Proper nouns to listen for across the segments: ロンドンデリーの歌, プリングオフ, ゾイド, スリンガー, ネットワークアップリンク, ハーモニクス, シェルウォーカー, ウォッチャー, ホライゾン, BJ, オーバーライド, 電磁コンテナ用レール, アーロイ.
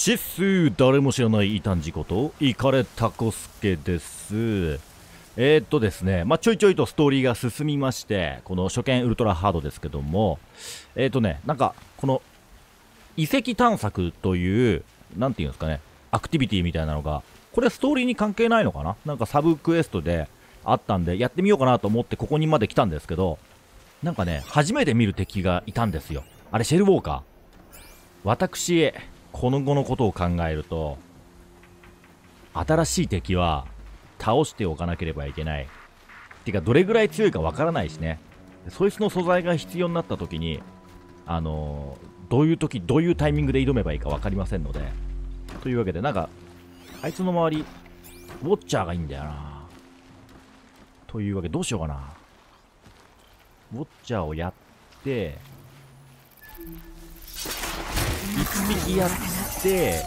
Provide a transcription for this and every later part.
チッスー、誰も知らない異端児ことイカレタコスケです。ですね、まあ、ちょいちょいとストーリーが進みまして、この初見ウルトラハードですけども、なんかこの遺跡探索というなんていうんですかね、アクティビティみたいなのが、これストーリーに関係ないのかな、なんかサブクエストであったんでやってみようかなと思ってここにまで来たんですけど、なんかね、初めて見る敵がいたんですよ。あれシェルウォーカー。私この後のことを考えると、新しい敵は倒しておかなければいけない。てかどれぐらい強いかわからないしね。そいつの素材が必要になった時にどういう時どういうタイミングで挑めばいいか分かりませんので、というわけで、なんかあいつの周りウォッチャーがいいんだよな。というわけでどうしようかな。ウォッチャーをやって1匹やって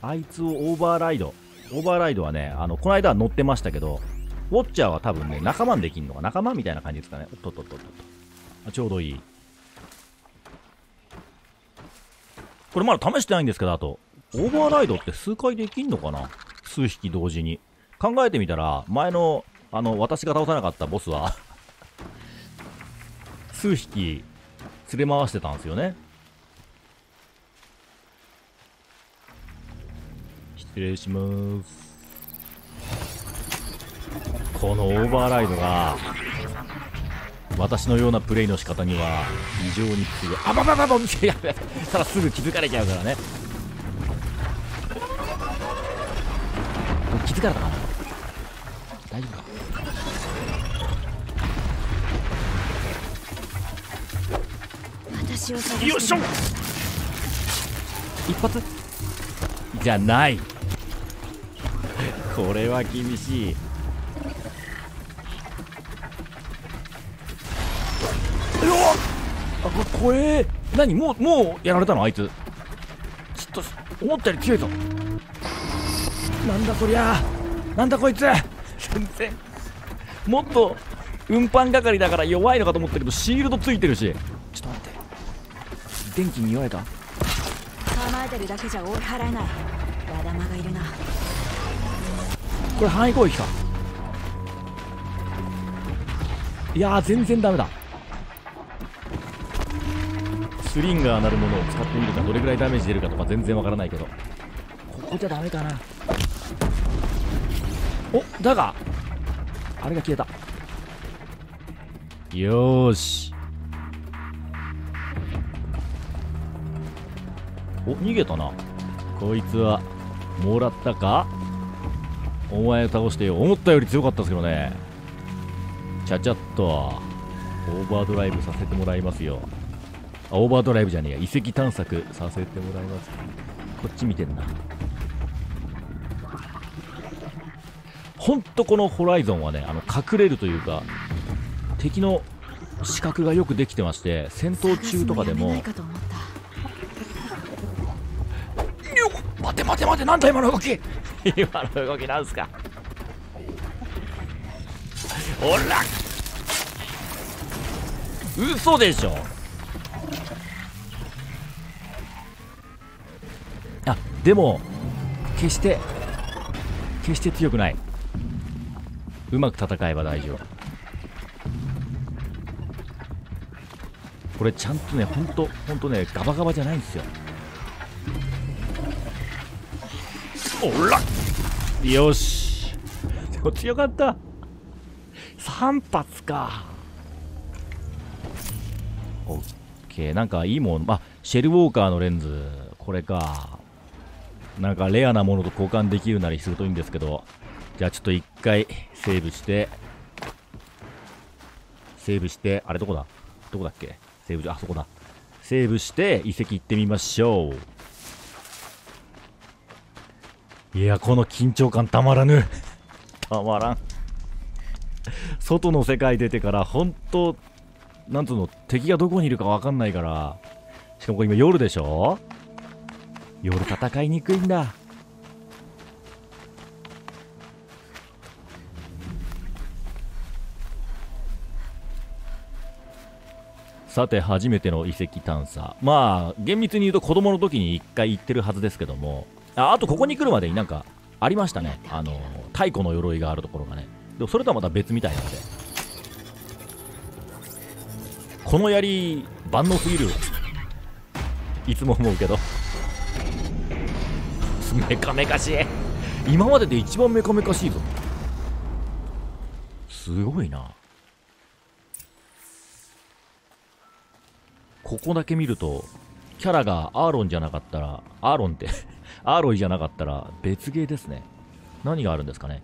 あいつをオーバーライドはね、この間は乗ってましたけど、ウォッチャーは多分ね、仲間にできんのか、仲間みたいな感じですかね。おっとっとっとっと。ちょうどいい。これまだ試してないんですけど、あと、オーバーライドって数回できんのかな、数匹同時に。考えてみたら、前の、私が倒さなかったボスは、数匹連れ回してたんですよね。失礼します。このオーバーライドが私のようなプレイの仕方には非常に強い。あばばばばばやべ、ただすぐ気づかれちゃうからね。気づかれたかな、大丈夫か。私を探してよいしょ、一発じゃない。これは厳しい。怖え。何、もうやられたのあいつ。ちょっと思ったより強いぞ。なんだこりゃ、なんだこいつ。全然もっと運搬係だから弱いのかと思ったけど、シールドついてるし。ちょっと待って、電気に弱いか。構えてるだけじゃ追い払えない。わだまがいるな。これ範囲攻撃か。いやー全然ダメだ。スリンガーなるものを使ってみるか、どれぐらいダメージ出るかとか全然わからないけど、ここじゃダメかな。お、だがあれが消えた。よーし、お、逃げたな。こいつはもらったか。お前を倒してよ。思ったより強かったですけどね。ちゃちゃっとオーバードライブさせてもらいますよ。オーバードライブじゃねえや、遺跡探索させてもらいます。こっち見てんな。ほんとこのホライゾンはね、隠れるというか、敵の死角がよくできてまして、戦闘中とかでも。待て待て待て、なんだ今の動き今の動きなんすかほら嘘でしょ。あ、でも決して強くない。うまく戦えば大丈夫。これちゃんとね、ほんとね、ガバガバじゃないんですよ。おら、よし、でも強かった。3発か。オッケー、なんかいいもん。あ、シェルウォーカーのレンズ、これか。なんかレアなものと交換できるなりするといいんですけど、じゃあちょっと一回セーブして、あれどこだっけ、セーブ、あそこだ。セーブして遺跡行ってみましょう。いや、この緊張感たまらぬたまらん。外の世界出てから本当なんつうの、敵がどこにいるかわかんないから。しかもこれ今夜でしょ。夜戦いにくいんだ。さて初めての遺跡探査、まあ厳密に言うと子供の時に一回行ってるはずですけども、 あとここに来るまでになんかありましたね、太古の鎧があるところがね。でもそれとはまた別みたいなので、この槍万能すぎるいつも思うけどメカメカしい、今までで一番メカメカしいぞ、すごいな。ここだけ見るとキャラがアーロンじゃなかったら、アーロンってアーロイじゃなかったら別ゲーですね。何があるんですかね。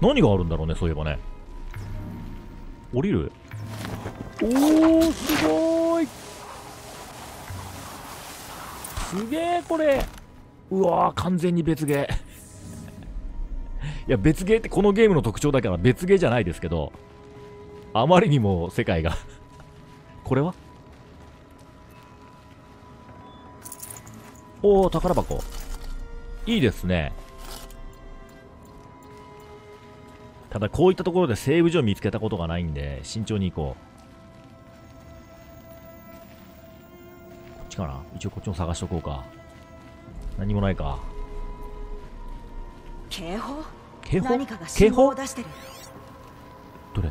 何があるんだろうね、そういえばね。降りる。おー、すごーい、すげえこれ。うわー、完全に別ゲーいや別ゲーってこのゲームの特徴だから別ゲーじゃないですけど、あまりにも世界がこれは、おお、宝箱いいですね。ただこういったところでセーブ所を見つけたことがないんで慎重に行こう。こっちかな、一応こっちも探しとこうか。何もないか。警報、警報、警報出してる。どれ、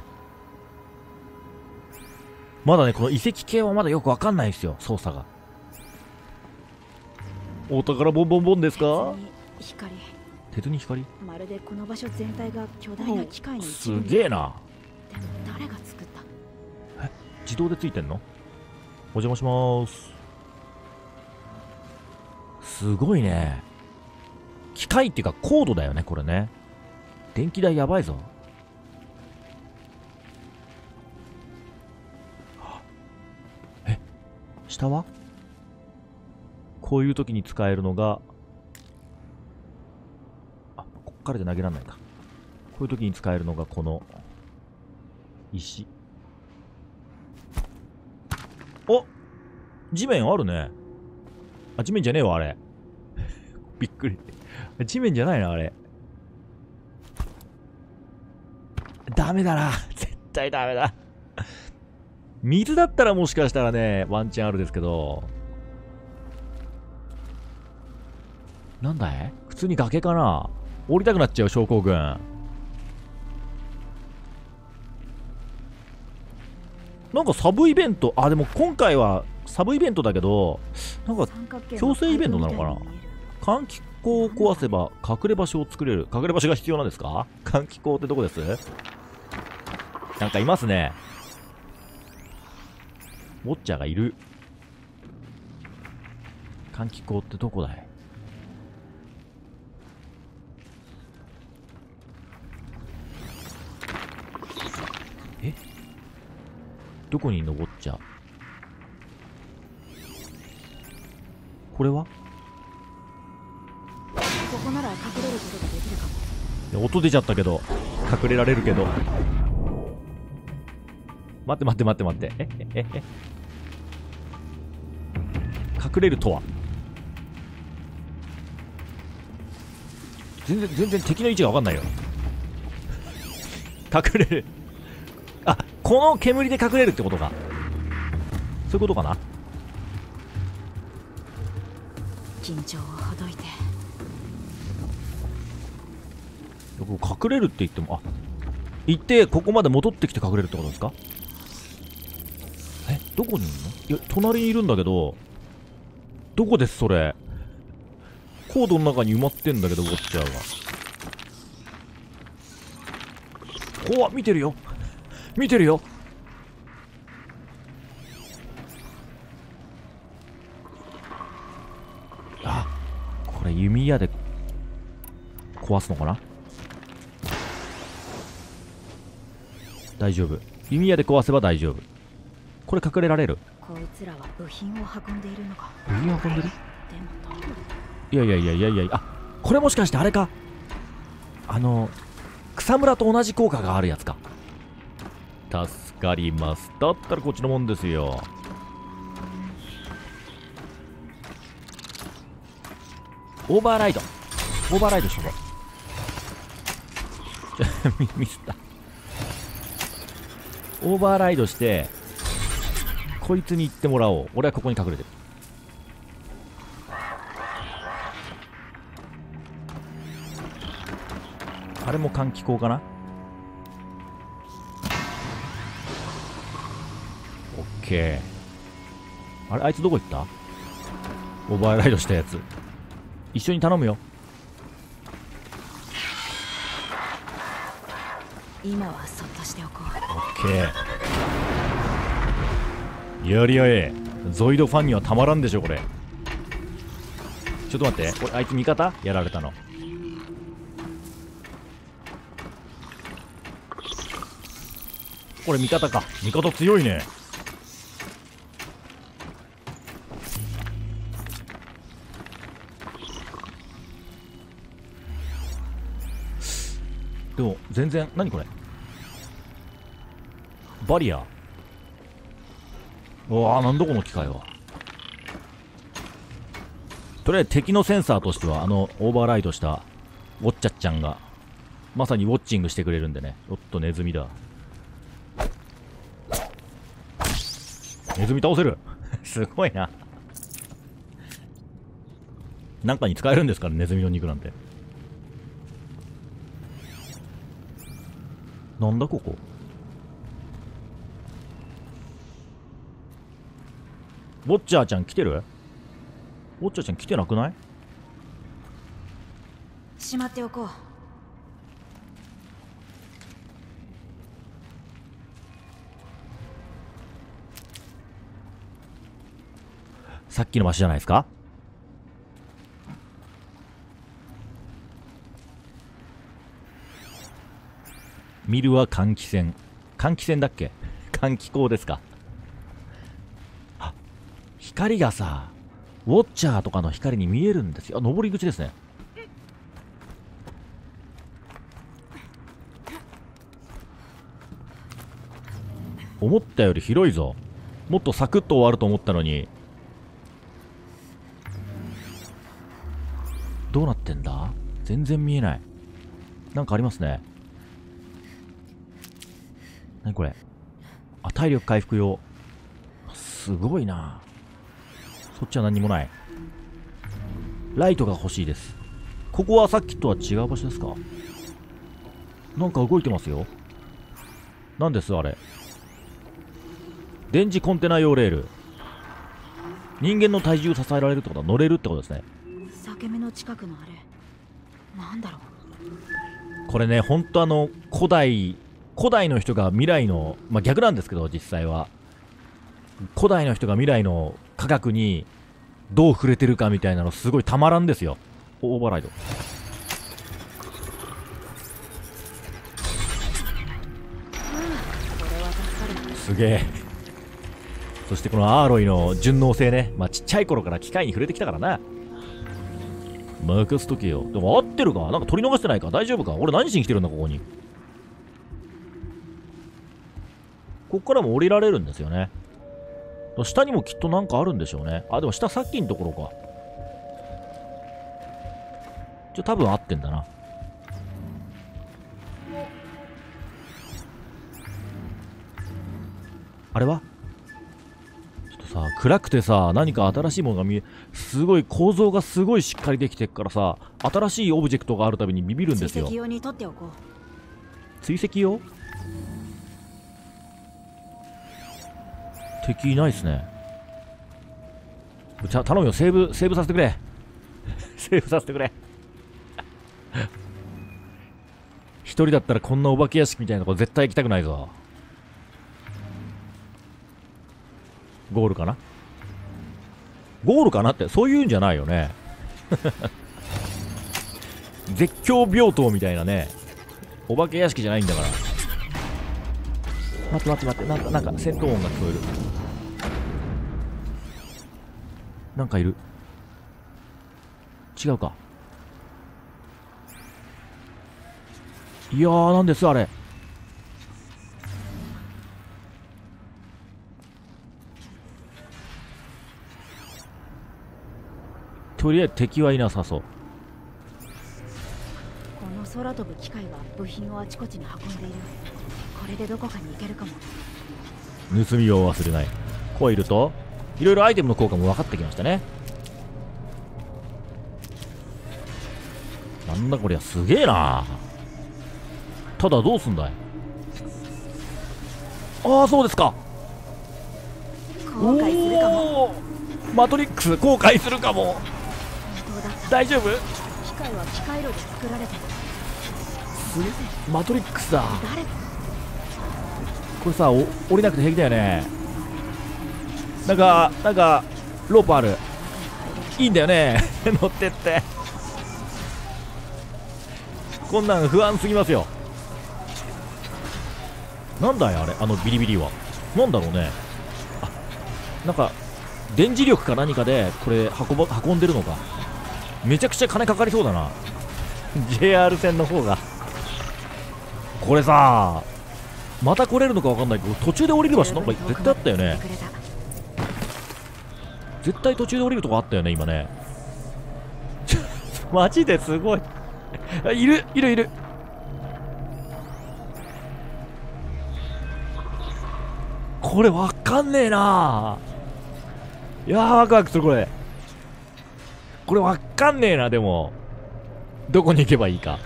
まだね、この遺跡系はまだよくわかんないですよ、操作が。お宝ボンボンボンですか。鉄に光。まるでこの場所全体が巨大な機械の一部。すげえな。でも誰が作った。え、自動でついてんの。お邪魔します。すごいね、機械っていうか高度だよねこれね。電気代やばいぞ。下はこういう時に使えるのが、あ、こっからで投げられないか。こういう時に使えるのがこの石。お、地面あるね。あ、地面じゃねえわあれびっくり地面じゃないなあれ。ダメだな、絶対ダメだ水だったらもしかしたらね、ワンチャンあるですけど。なんだい、普通に崖かな。降りたくなっちゃう、症候群。なんかサブイベント、あ、でも今回はサブイベントだけど、なんか強制イベントなのかな。換気口を壊せば隠れ場所を作れる。隠れ場所が必要なんですか。換気口ってどこです。なんかいますね、ウォッチャーがいる。換気口ってどこだい。え、どこにいんのウォッチャー。これはここなら隠れることができるかも。音出ちゃったけど隠れられるけど。待って待って待って待って、隠れるとは。全然敵の位置が分かんないよ隠れる、あ、この煙で隠れるってことか、そういうことかな。緊張をほどいて。隠れるって言っても、あ、行ってここまで戻ってきて隠れるってことですか。どこにいるの。いや、隣にいるんだけど、どこですそれ。コードの中に埋まってんだけど、ウォッチャーが。怖っ、見てるよ見てるよ。あ、これ弓矢で壊すのかな。大丈夫、弓矢で壊せば大丈夫。これ隠れられる。こいつらは部品を運んでいるのか。部品を運んでる。いやいやいやいやいや、あ、これもしかしてあれか、草むらと同じ効果があるやつか。助かります。だったらこっちのもんですよ。オーバーライド、オーバーライドしとこう。ミスった。オーバーライドしてこいつに行ってもらおう。俺はここに隠れてる。あれも換気口かな。オッケー。あれあいつどこ行った？オーバーライドしたやつ。一緒に頼むよ。今はそっとしておこう。オッケー。やりやえ。ゾイドファンにはたまらんでしょこれ。ちょっと待って、これあいつ味方やられたの。これ味方か。味方強いね。でも全然、何これバリア。うわー、なんだこの機械は。とりあえず敵のセンサーとしてはあのオーバーライドしたウォッチャッちゃんがまさにウォッチングしてくれるんでね。おっとネズミだ。ネズミ倒せるすごいななんかに使えるんですから、ネズミの肉なんて。なんだここ。ウォッチャーちゃん来てる？ウォッチャーちゃん来てなくない？しまっておこう。さっきの場所じゃないですか？ミルは換気扇。換気扇だっけ？換気口ですか。あ、光がさ、ウォッチャーとかの光に見えるんですよ。あ、登り口ですね。思ったより広いぞ。もっとサクッと終わると思ったのに。どうなってんだ？全然見えない。なんかありますね。何これ。あ、体力回復用。すごいな。そっちは何にもない。ライトが欲しいです。ここはさっきとは違う場所ですか。なんか動いてますよ。何ですあれ。電磁コンテナ用レール。人間の体重を支えられるってことは乗れるってことですね。裂け目の近くのあれなんだろう。これね、ほんと古代の人が未来の、まあ、逆なんですけど、実際は古代の人が未来の科学にどう触れてるかみたいなのすごいたまらんですよ。オーバーライド。すげえ。そしてこのアーロイの順応性ね、まあ、ちっちゃい頃から機械に触れてきたからな。任せとけよ。でも合ってるかなんか取り逃してないか。大丈夫か。俺何しに来てるんだここに。ここからも降りられるんですよね。下にもきっとなんかあるんでしょうね。あ、でも下さっきのところか。じゃあ多分合ってんだな。あれはちょっとさ、暗くてさ、何か新しいものが見え、すごい構造がすごいしっかりできてるからさ、新しいオブジェクトがあるたびにビビるんですよ。追跡用に取っておこう。追跡用？敵いないっすね。頼むよ、セーブさせてくれセーブさせてくれ一人だったらこんなお化け屋敷みたいなとこ絶対行きたくないぞ。ゴールかな。ゴールかなってそういうんじゃないよね絶叫病棟みたいなね、お化け屋敷じゃないんだから。待って、なんか戦闘音が聞こえる。なんかいる。違うか。いやー、なんですあれ。とりあえず敵はいなさそう。この空飛ぶ機械が部品をあちこちに運んでいる。これでどこかに行けるかも。盗みを忘れない。コイルといろいろアイテムの効果も分かってきましたね。なんだこりゃ、すげえな。ただどうすんだい。ああ、そうですか。後悔するかも。マトリックス後悔するかも。大丈夫？機械は機械炉で作られてる。マトリックスだ。これさ、降りなくて平気だよね。なんかロープある。いいんだよね。乗ってって。こんなん不安すぎますよ。なんだいあれ、あのビリビリは。なんだろうね。あ、なんか電磁力か何かでこれ運んでるのか。めちゃくちゃ金かかりそうだな。JR 線の方が。これさ、また来れるのかわかんないけど、途中で降りる場所なんか絶対あったよね。絶対途中で降りるとこあったよね、今ね。マジですごい。いるいるいる。これわかんねえな。いやー、ワクワクする。これわかんねえな。でもどこに行けばいいか。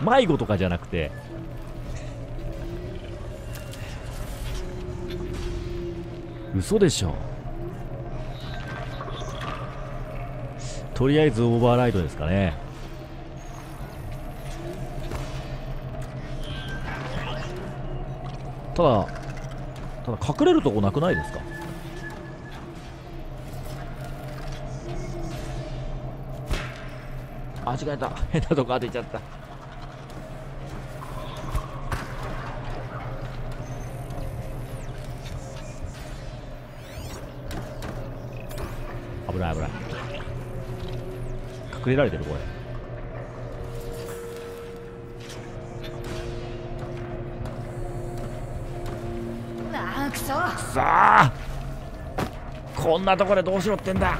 迷子とかじゃなくて、嘘でしょ。とりあえずオーバーライドですかね。ただ隠れるとこなくないですか。あ、間違えた。変なとこ当てちゃった。危ない危ない。隠れられてるこれ。ああ、くそ。くそー。こんなとこでどうしろってんだ。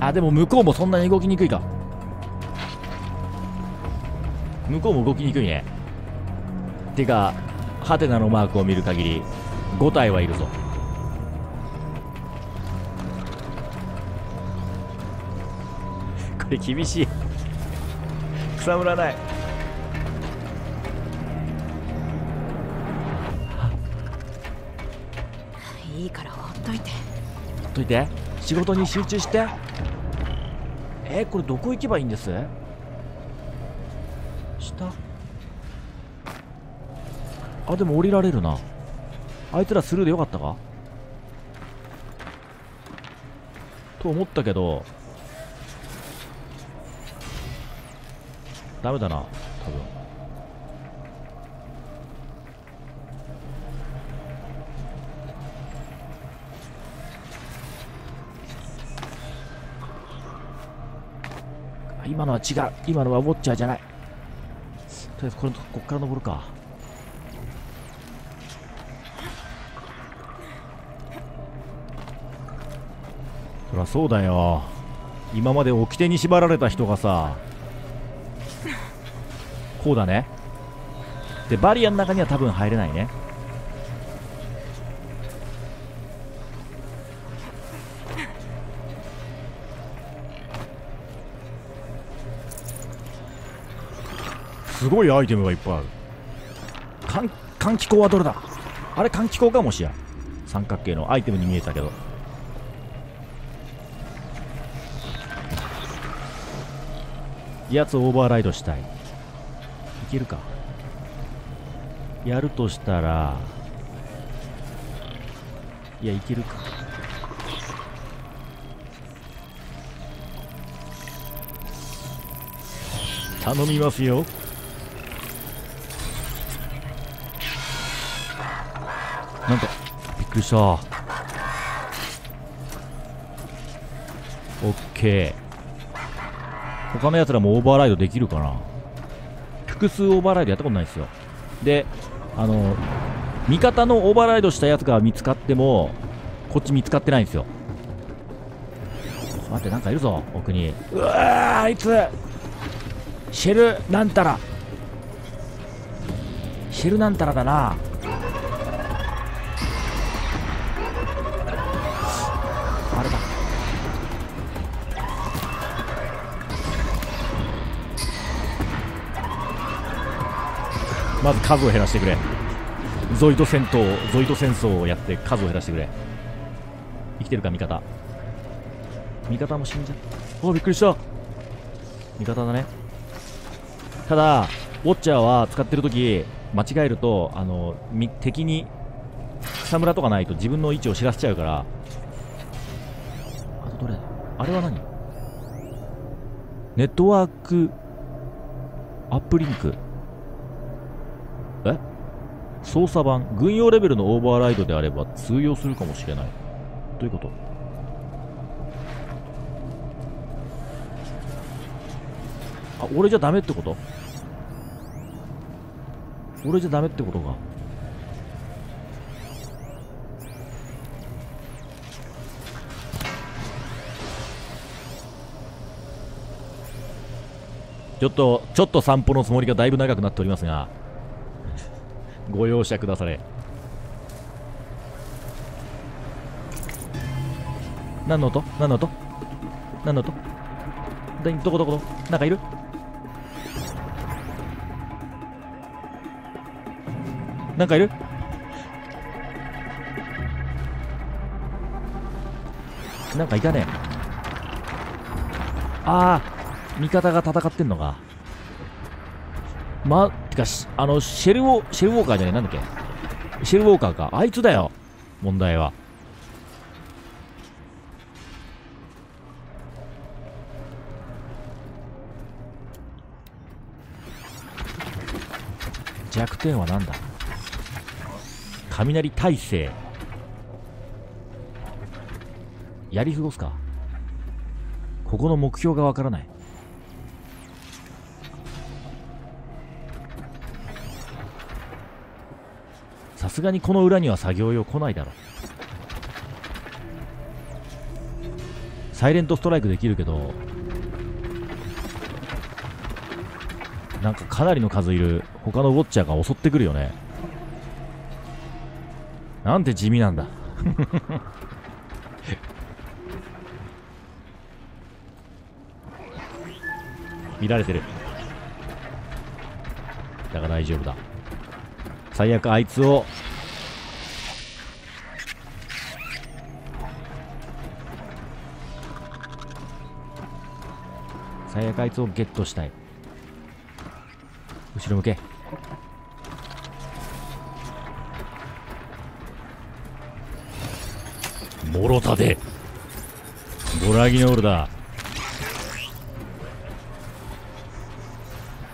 あ、でも向こうもそんなに動きにくいか。向こうも動きにくいね。てか、ハテナのマークを見る限り5体はいるぞ。これ厳しい。草むらない。いいからほっといて。ほっといて。仕事に集中して。これどこ行けばいいんです？下？あ、でも降りられるな。あいつらスルーでよかったかと思ったけど、ダメだな、多分。今のは違う。今のはウォッチャーじゃない。とりあえずこっから登るか。そりゃそうだよ。今まで掟に縛られた人がさ、こうだね。でバリアの中には多分入れないね。すごいアイテムがいっぱいある。換気口はどれだ。あれ換気口かもしやん。三角形のアイテムに見えたけど。やつをオーバーライドしたい。いけるか。やるとしたら、いや、いけるか。頼みますよ。なんかびっくりした。オッケー。他のやつらもオーバーライドできるかな。複数オーバーライドやったことないですよ。で、味方のオーバーライドしたやつが見つかってもこっち見つかってないんですよ。待って、なんかいるぞ奥に。うわー、あいつシェルなんたらだな。あれだ。まず数を減らしてくれ。ゾイド戦争をやって数を減らしてくれ。生きてるか、味方も死んじゃった。あ、びっくりした。味方だね。ただウォッチャーは使ってる時間違えると敵に草むらとかないと自分の位置を知らせちゃうから。あとどれ、あれは何、ネットワークアップリンク、操作版、軍用レベルのオーバーライドであれば通用するかもしれない。どういうこと？あ、俺じゃダメってこと？俺じゃダメってことか。ちょっと散歩のつもりがだいぶ長くなっておりますが、ご容赦くだされ。何の音どこなんかいる。なんかいたね。ああ、味方が戦ってんのか。てかシェルウォーカーじゃねえ、なんだっけ、シェルウォーカーか。あいつだよ問題は。弱点は何だ。雷耐性、やり過ごすか。ここの目標がわからない。さすがにこの裏には作業用来ないだろう。サイレントストライクできるけど、なんかかなりの数いる。他のウォッチャーが襲ってくるよね。なんて地味なんだ。見られてる。だから大丈夫だ。最悪あいつをゲットしたい。後ろ向け。もろたでドラギノールだ。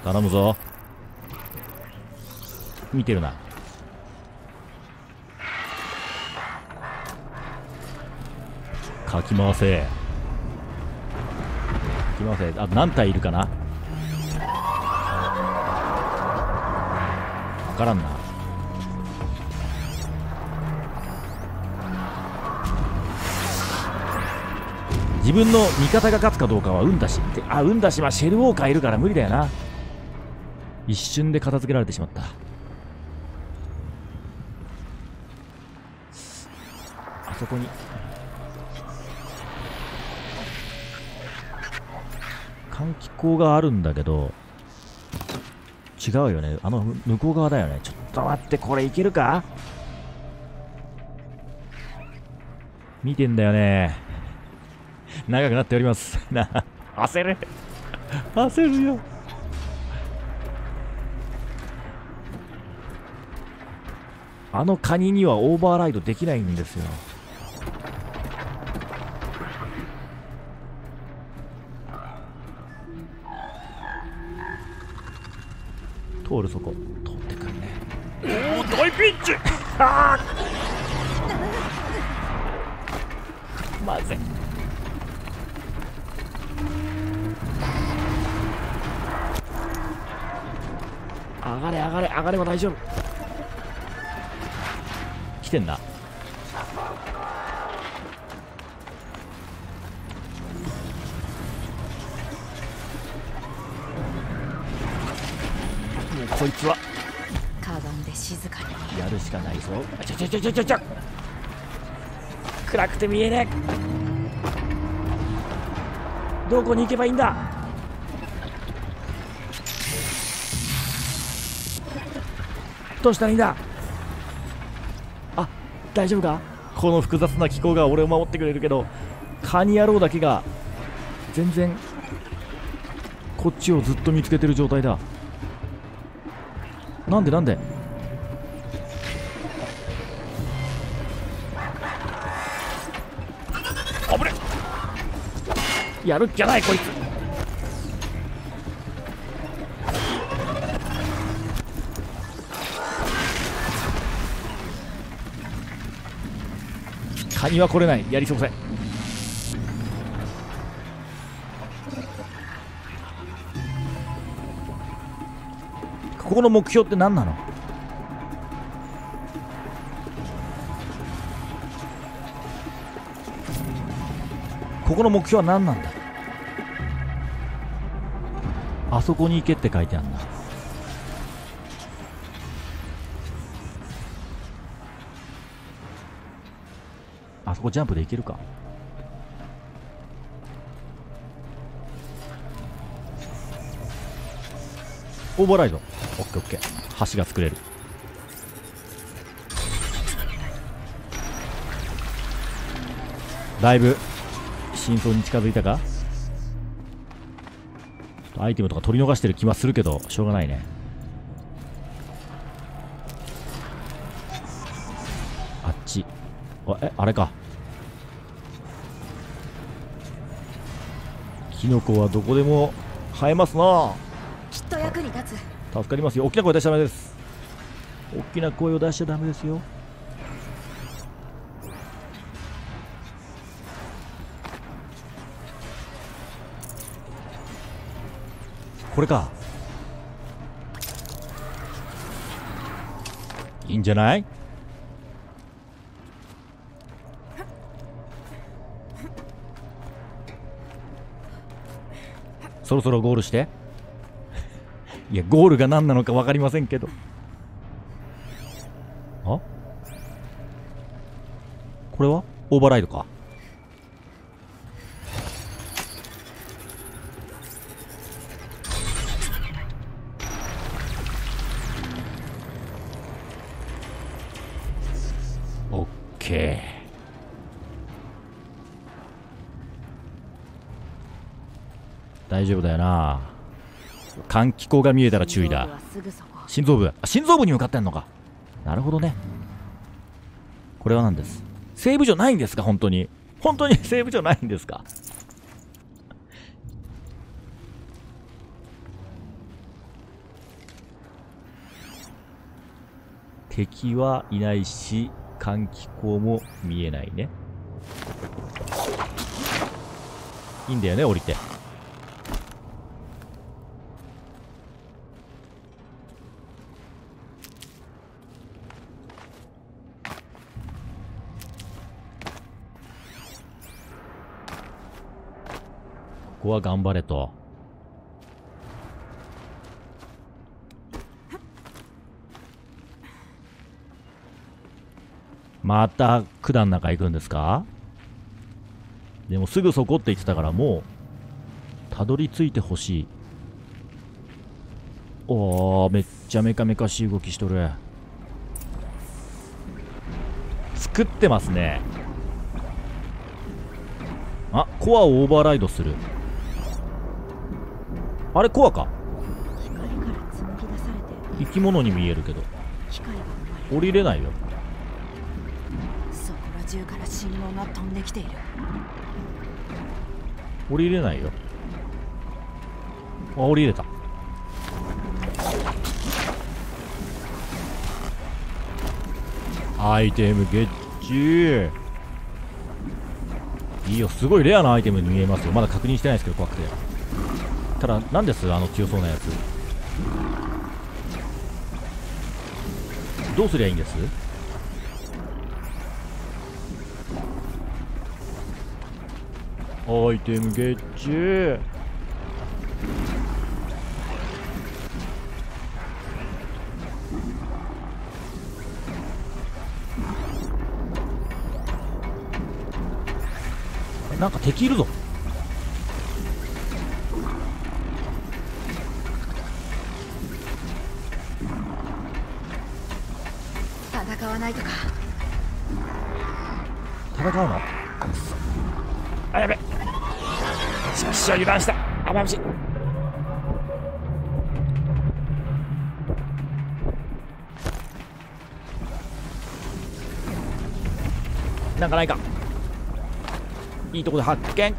頼むぞ。見てるな。かき回せ。あ、何体いるかな、わからんな。自分の味方が勝つかどうかは運だしって。あ、運だしはシェルウォーカーいるから無理だよな。一瞬で片付けられてしまった。そこに換気口があるんだけど違うよね。向こう側だよね。ちょっと待って、これいけるか。見てんだよね。長くなっておりますな。焦るよ。カニにはオーバーライドできないんですよ。通る、そこ通ってくるね。おお、大ピンチ。あーまずい。上がれば大丈夫。来てんな。こいつは。かがんで静かに。やるしかないぞ。ちょ。暗くて見えねえ。どこに行けばいいんだ。どうしたらいいんだ。あ、大丈夫か。この複雑な気候が俺を守ってくれるけど、カニ野郎だけが全然こっちをずっと見つけてる状態だ。なんであぶれ、やるっきゃないこいつ。カニは来れない。やり過ごせ。ここの目標って何なの？ここの目標は何なんだ？あそこに行けって書いてあるんだ。あそこジャンプで行けるか。オーバーライド。オッケーオッケー。橋が作れる。だいぶ真相に近づいたか。アイテムとか取り逃してる気はするけど、しょうがないね。あっち。あれか。キノコはどこでも生えますな。きっと役に立つ。助かりますよ。大きな声出しちゃダメです。大きな声を出しちゃダメですよ。これか。いいんじゃない。そろそろゴールして。いや、ゴールが何なのか分かりませんけど。あ、これはオーバーライドか。オッケー。大丈夫だよな。換気口が見えたら注意だ。心臓部、心臓部に向かってんのか。なるほどね。これは何です。セーブ所ないんですか。本当にセーブ所ないんですか。敵はいないし、換気口も見えないね。いいんだよね、降りて。ここは頑張れと。また管の中行くんですか。でもすぐそこって言ってたから、もうたどり着いてほしい。おお、めっちゃメカメカしい動きしとる。作ってますね。あ、コアをオーバーライドする。あれ、コアか。生き物に見えるけど降りれないよ。そこら中から信号が飛んできている。降りれないよ。あ、降りれた。アイテムゲッチュー。いいよ。すごいレアなアイテムに見えますよ。まだ確認してないですけど、怖くて。ただ、なんです、あの強そうなやつ。どうすりゃいいんです。アイテムゲッチュー。なんか敵いるぞ。戦わないとか。戦うの？あ、やべ。しかし油断した。あ、まぶしい。なんかないか。いいとこで発見。く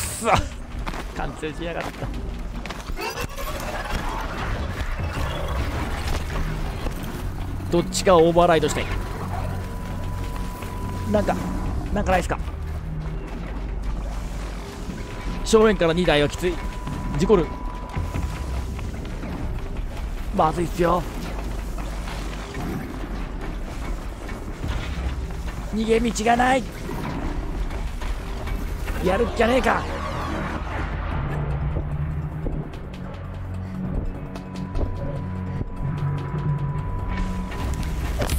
そ、完成しやがった。どっちかをオーバーライドして、なんかないっすか。正面から2台はきつい。事故る。まずいっすよ。逃げ道がない。やるっきゃねえか。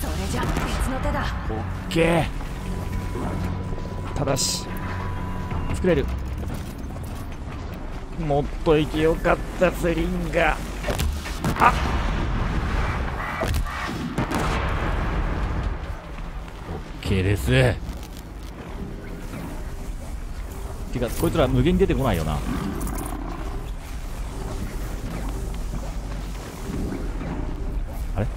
それじゃ別の手だ。オッケー。ただし作れる。もっと行きよかったスリンガー。あっ、です。てかこいつら無限に出てこないよな。あれ、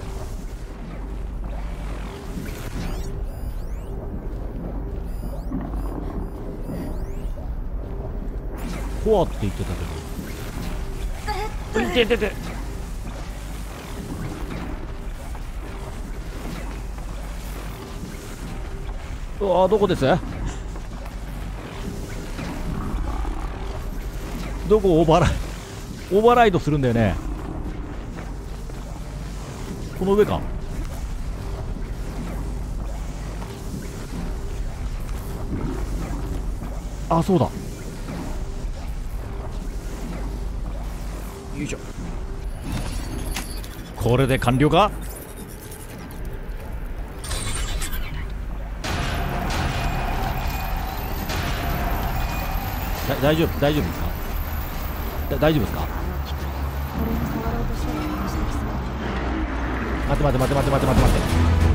コアって言ってたけど。いててて、うわ、どこです？どこをオーバーライドするんだよね。この上か。あ、そうだ。よいしょ。これで完了か。大丈夫ですか。大丈夫ですか。待って待って待って待って待って待って。